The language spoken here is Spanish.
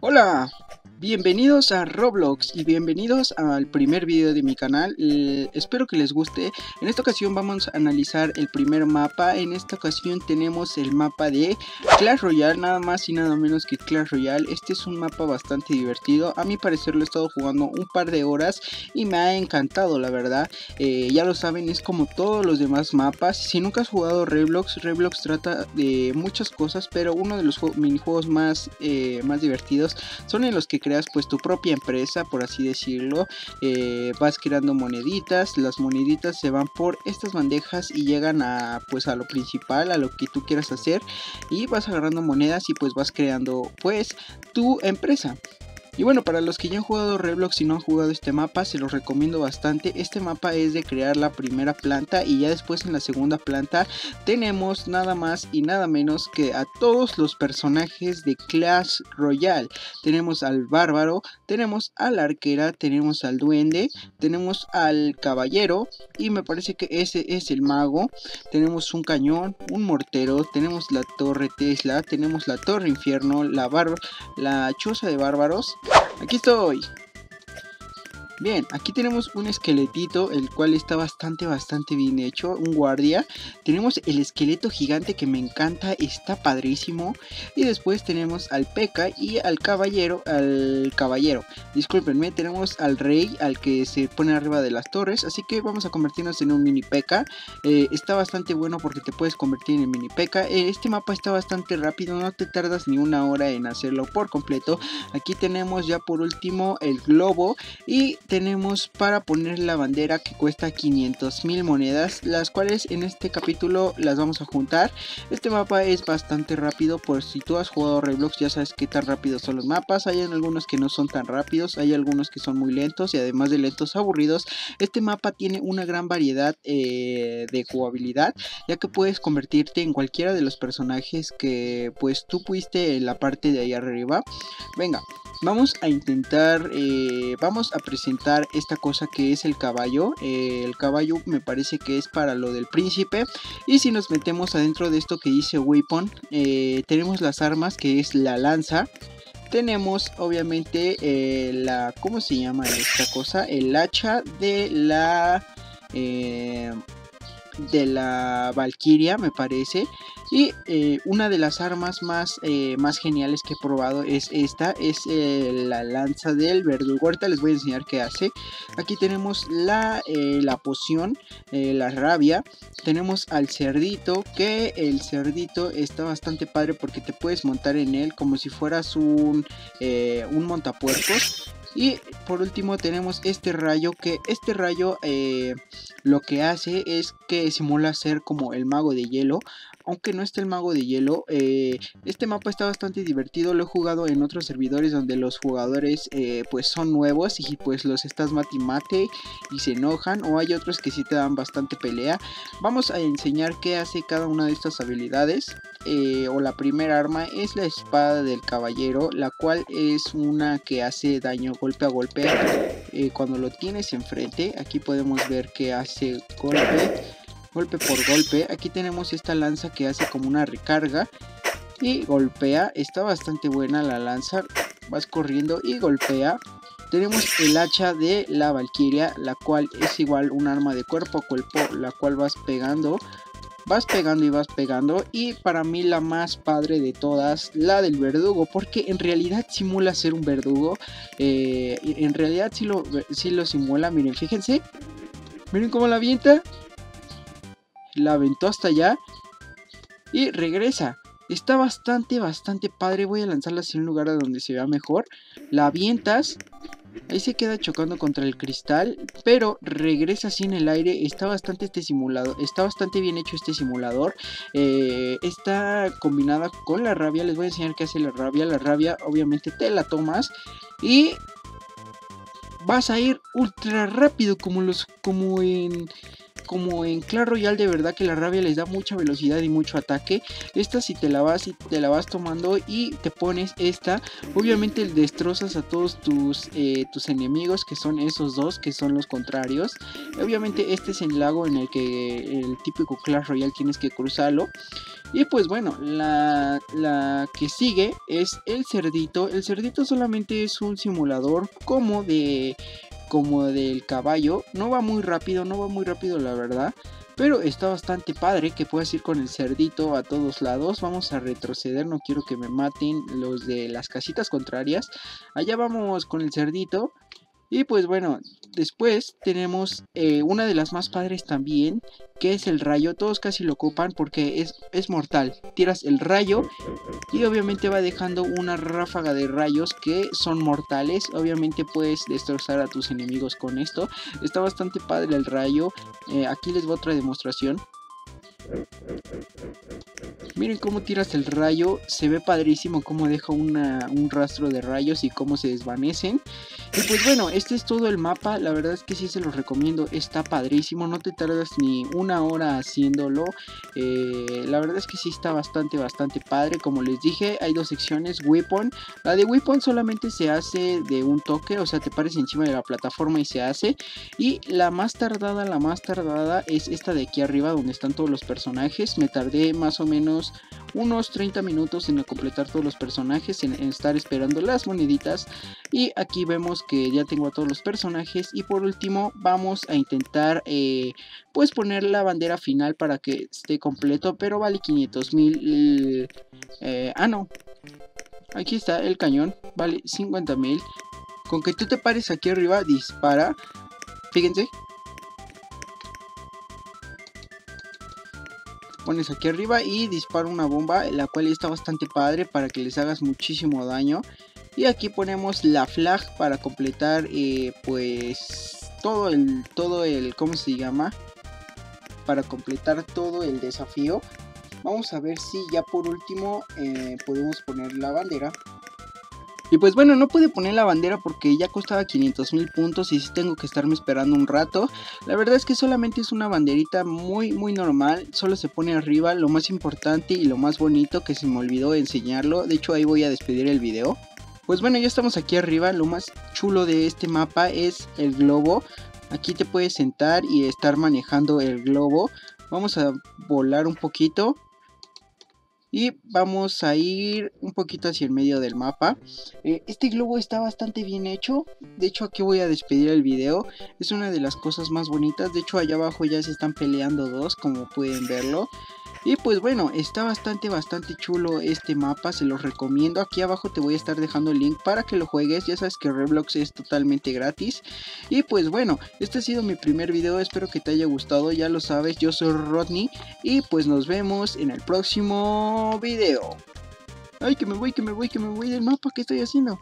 Hola, bienvenidos a Roblox y bienvenidos al primer video de mi canal. Espero que les guste. En esta ocasión vamos a analizar el primer mapa. En esta ocasión tenemos el mapa de Clash Royale, nada más y nada menos que Clash Royale. Este es un mapa bastante divertido, a mi parecer lo he estado jugando un par de horas y me ha encantado, la verdad. Ya lo saben, es como todos los demás mapas. Si nunca has jugado Roblox trata de muchas cosas, pero uno de los minijuegos más divertidos son en los que creas pues tu propia empresa, por así decirlo. Vas creando moneditas, las moneditas se van por estas bandejas y llegan a pues a lo principal, a lo que tú quieras hacer, y vas agarrando monedas y pues vas creando pues tu empresa. Y bueno, para los que ya han jugado Roblox y no han jugado este mapa, se los recomiendo bastante. Este mapa es de crear la primera planta y ya después en la segunda planta tenemos nada más y nada menos que a todos los personajes de Clash Royale. Tenemos al bárbaro, tenemos a la arquera, tenemos al duende, tenemos al caballero y me parece que ese es el mago. Tenemos un cañón, un mortero, tenemos la torre Tesla, tenemos la torre infierno, la choza de bárbaros. Aquí estoy. Bien, aquí tenemos un esqueletito, el cual está bastante bien hecho, un guardia. Tenemos el esqueleto gigante que me encanta, está padrísimo. Y después tenemos al P.E.K.K.A. y al caballero, tenemos al rey, al que se pone arriba de las torres. Así que vamos a convertirnos en un mini P.E.K.K.A. Está bastante bueno porque te puedes convertir en el mini P.E.K.K.A. Este mapa está bastante rápido, no te tardas ni una hora en hacerlo por completo. Aquí tenemos ya por último el globo y tenemos para poner la bandera, que cuesta 500,000 monedas, las cuales en este capítulo las vamos a juntar. Este mapa es bastante rápido, por si tú has jugado Roblox ya sabes qué tan rápidos son los mapas. Hay algunos que no son tan rápidos, hay algunos que son muy lentos y además de lentos, aburridos. Este mapa tiene una gran variedad de jugabilidad, ya que puedes convertirte en cualquiera de los personajes que pues tú pusiste en la parte de ahí arriba. Venga, vamos a intentar, vamos a presentar esta cosa que es el caballo. El caballo me parece que es para lo del príncipe. Y si nos metemos adentro de esto que dice weapon, tenemos las armas, que es la lanza. Tenemos obviamente ¿cómo se llama esta cosa? El hacha de la Valquiria, me parece. Y una de las armas más geniales que he probado es esta, la lanza del verdugo. Ahorita les voy a enseñar qué hace. Aquí tenemos la poción, la rabia. Tenemos al cerdito, que el cerdito está bastante padre porque te puedes montar en él como si fueras un montapuercos. Y por último tenemos este rayo, que este rayo lo que hace es que simula ser como el mago de hielo, aunque no está el mago de hielo. Este mapa está bastante divertido, lo he jugado en otros servidores donde los jugadores pues son nuevos y pues los estás mate y mate y se enojan, o hay otros que sí te dan bastante pelea. Vamos a enseñar qué hace cada una de estas habilidades. O la primera arma es la espada del caballero, la cual es una que hace daño golpe a golpe cuando lo tienes enfrente. Aquí podemos ver que hace golpe por golpe. Aquí tenemos esta lanza que hace como una recarga y golpea, está bastante buena la lanza, vas corriendo y golpea. Tenemos el hacha de la Valquiria, la cual es igual un arma de cuerpo a cuerpo, la cual vas pegando, vas pegando. Y para mí la más padre de todas, la del verdugo, porque en realidad simula ser un verdugo. En realidad sí lo simula. Miren, fíjense, miren cómo la avienta, la aventó hasta allá y regresa. Está bastante padre. Voy a lanzarla hacia un lugar donde se vea mejor. La avientas, ahí se queda chocando contra el cristal, pero regresa así en el aire. Está bastante bien hecho este simulador. Está combinada con la rabia. Les voy a enseñar qué hace la rabia. La rabia obviamente te la tomas y vas a ir ultra rápido, como en Clash Royale. De verdad que la rabia les da mucha velocidad y mucho ataque. Esta si te la vas tomando y te pones esta, obviamente destrozas a todos tus enemigos, que son esos dos que son los contrarios. Obviamente este es el lago en el que el típico Clash Royale tienes que cruzarlo. Y pues bueno, la que sigue es el cerdito. El cerdito solamente es un simulador como del caballo. No va muy rápido, la verdad, pero está bastante padre que puedas ir con el cerdito a todos lados. Vamos a retroceder, no quiero que me maten los de las casitas contrarias. Allá vamos con el cerdito. Y pues bueno, después tenemos una de las más padres también, que es el rayo. Todos casi lo ocupan porque es mortal. Tiras el rayo y obviamente va dejando una ráfaga de rayos que son mortales. Obviamente puedes destrozar a tus enemigos con esto. Está bastante padre el rayo. Aquí les voy a otra demostración. Miren cómo tiras el rayo, se ve padrísimo cómo deja un rastro de rayos y cómo se desvanecen. Y pues bueno, este es todo el mapa, la verdad es que sí se los recomiendo, está padrísimo, no te tardas ni una hora haciéndolo. La verdad es que sí está bastante padre, como les dije, hay dos secciones, Weapon. La de Weapon solamente se hace de un toque, o sea, te pares encima de la plataforma y se hace. Y la más tardada es esta de aquí arriba donde están todos los personajes. Me tardé más o menos unos 30 minutos en completar todos los personajes, en estar esperando las moneditas. Y aquí vemos que ya tengo a todos los personajes. Y por último vamos a intentar pues poner la bandera final para que esté completo, pero vale 500,000. No, aquí está el cañón, vale 50,000. Con que tú te pares aquí arriba, dispara, fíjense. Pones aquí arriba y dispara una bomba, la cual está bastante padre para que les hagas muchísimo daño. Y aquí ponemos la flag para completar pues todo el para completar todo el desafío. Vamos a ver si ya por último podemos poner la bandera. Y pues bueno, no pude poner la bandera porque ya costaba 500,000 puntos y sí tengo que estarme esperando un rato. La verdad es que solamente es una banderita muy normal, solo se pone arriba lo más importante y lo más bonito, que se me olvidó enseñarlo. De hecho, ahí voy a despedir el video. Pues bueno, ya estamos aquí arriba. Lo más chulo de este mapa es el globo. Aquí te puedes sentar y estar manejando el globo. Vamos a volar un poquito. Y vamos a ir un poquito hacia el medio del mapa. Este globo está bastante bien hecho. De hecho, aquí voy a despedir el video. Es una de las cosas más bonitas. De hecho, allá abajo ya se están peleando dos, como pueden verlo. Y pues bueno, está bastante chulo este mapa. Se los recomiendo. Aquí abajo te voy a estar dejando el link para que lo juegues. Ya sabes que Roblox es totalmente gratis. Y pues bueno, este ha sido mi primer video. Espero que te haya gustado. Ya lo sabes, yo soy Rodney. Y pues nos vemos en el próximo video. Ay, que me voy del mapa. ¿Qué estoy haciendo?